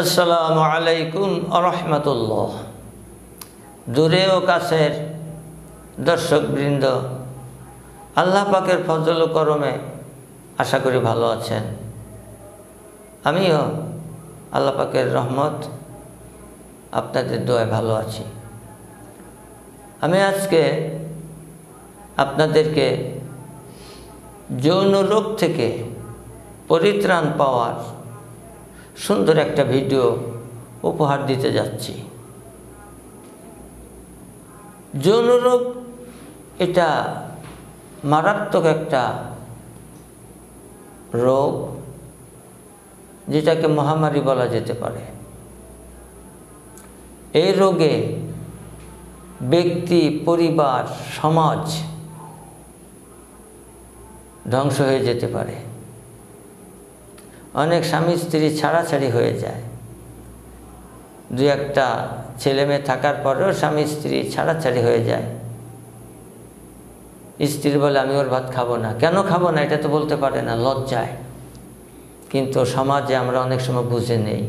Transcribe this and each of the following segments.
আসসালামু আলাইকুম ওয়া রাহমাতুল্লাহ। দূরে ও কাছের দর্শকবৃন্দ, আল্লাহ পাকের ফজল ও করমে আশা করি ভালো আছেন। আমিও আল্লাহ পাকের রহমত আপনাদের দোয়ায় ভালো আছি। আমি আজকে আপনাদেরকে যৌন রোগ থেকে পরিত্রাণ পাওয়ার সুন্দর একটা ভিডিও উপহার দিতে যাচ্ছি। যৌন রোগ এটা মারাত্মক একটা রোগ, যেটাকে মহামারী বলা যেতে পারে। এই রোগে ব্যক্তি, পরিবার, সমাজ ধ্বংস হয়ে যেতে পারে। অনেক স্বামী স্ত্রী ছাড়াছাড়ি হয়ে যায়। দুই একটা ছেলে মেয়ে থাকার পরেও স্বামী স্ত্রী ছাড়াছাড়ি হয়ে যায়। স্ত্রী বলে, আমি ওর ভাত খাবো না। কেন খাবো না এটা তো বলতে পারে না, লজ্জায়। কিন্তু সমাজে আমরা অনেক সময় বুঝে নেই।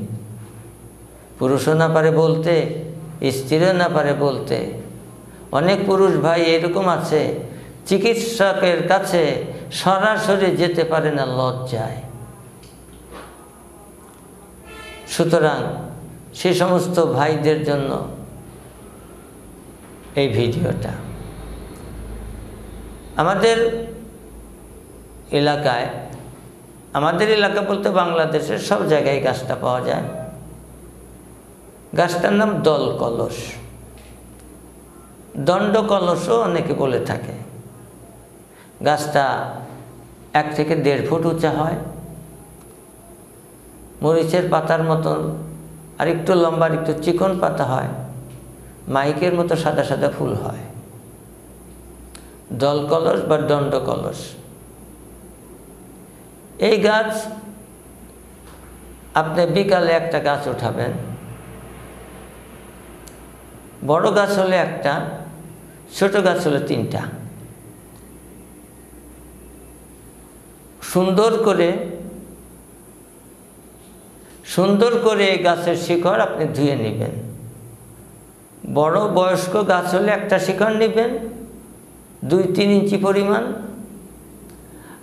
পুরুষও না পারে বলতে, স্ত্রীও না পারে বলতে। অনেক পুরুষ ভাই এরকম আছে, চিকিৎসকের কাছে সরাসরি যেতে পারে না লজ্জায়। সুতরাং সে সমস্ত ভাইদের জন্য এই ভিডিওটা। আমাদের এলাকা বলতে বাংলাদেশের সব জায়গায় গাছটা পাওয়া যায়। গাছটার নাম দলকলস, দণ্ডকলসও অনেকে বলে থাকে। গাছটা 1 থেকে 1.5 ফুট উঁচা হয়, মরিচের পাতার মতন, আর একটু লম্বা আর একটু চিকন পাতা হয়, মাইকের মতো সাদা সাদা ফুল হয়। দলকলস বা দণ্ডকলস এই গাছ আপনি বিকালে একটা গাছ উঠাবেন, বড় গাছ হলে একটা, ছোট গাছ হলে 3টা, সুন্দর করে গাছের শিকড় আপনি ধুয়ে নেবেন। বড় বয়স্ক গাছ হলে একটা শিকড় নেবেন 2-3 ইঞ্চি পরিমাণ।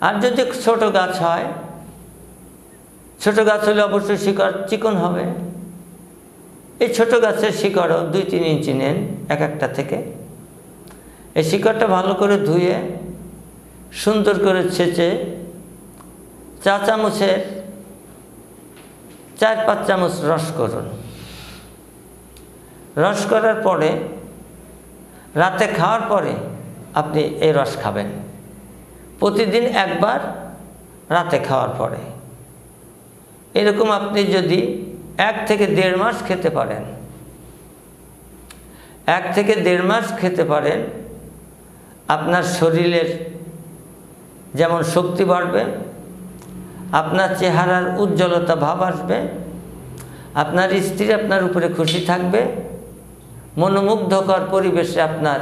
আর যদি ছোট গাছ হয়, ছোট গাছ হলে অবশ্যই শিকড় চিকন হবে। এই ছোট গাছের শিকড়ও 2-3 ইঞ্চি নেন একটা থেকে। এই শিকড়টা ভালো করে ধুয়ে সুন্দর করে ছেঁচে 4-5 চামচ রস করুন। রস করার পরে রাতে খাওয়ার পরে আপনি এই রস খাবেন। প্রতিদিন একবার রাতে খাওয়ার পরে এরকম আপনি যদি 1 থেকে 1.5 মাস খেতে পারেন, 1 থেকে 1.5 মাস খেতে পারেন, আপনার শরীরের যেমন শক্তি বাড়বে, আপনার চেহারার উজ্জ্বলতা ভাব আসবে, আপনার স্ত্রী আপনার উপরে খুশি থাকবে, মনোমুগ্ধকর পরিবেশে আপনার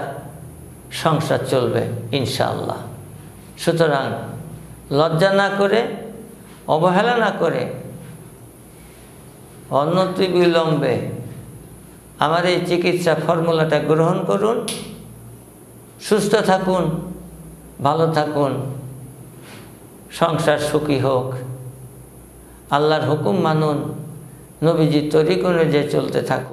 সংসার চলবে ইনশাআল্লাহ। সুতরাং লজ্জা না করে, অবহেলা না করে, অন্যত্র বিলম্বে আমার এই চিকিৎসা ফর্মুলাটা গ্রহণ করুন। সুস্থ থাকুন, ভালো থাকুন, সংসার সুখী হোক। আল্লাহর হুকুম মানুন, নবীজির তরিক অনুযায়ী চলতে থাকুন।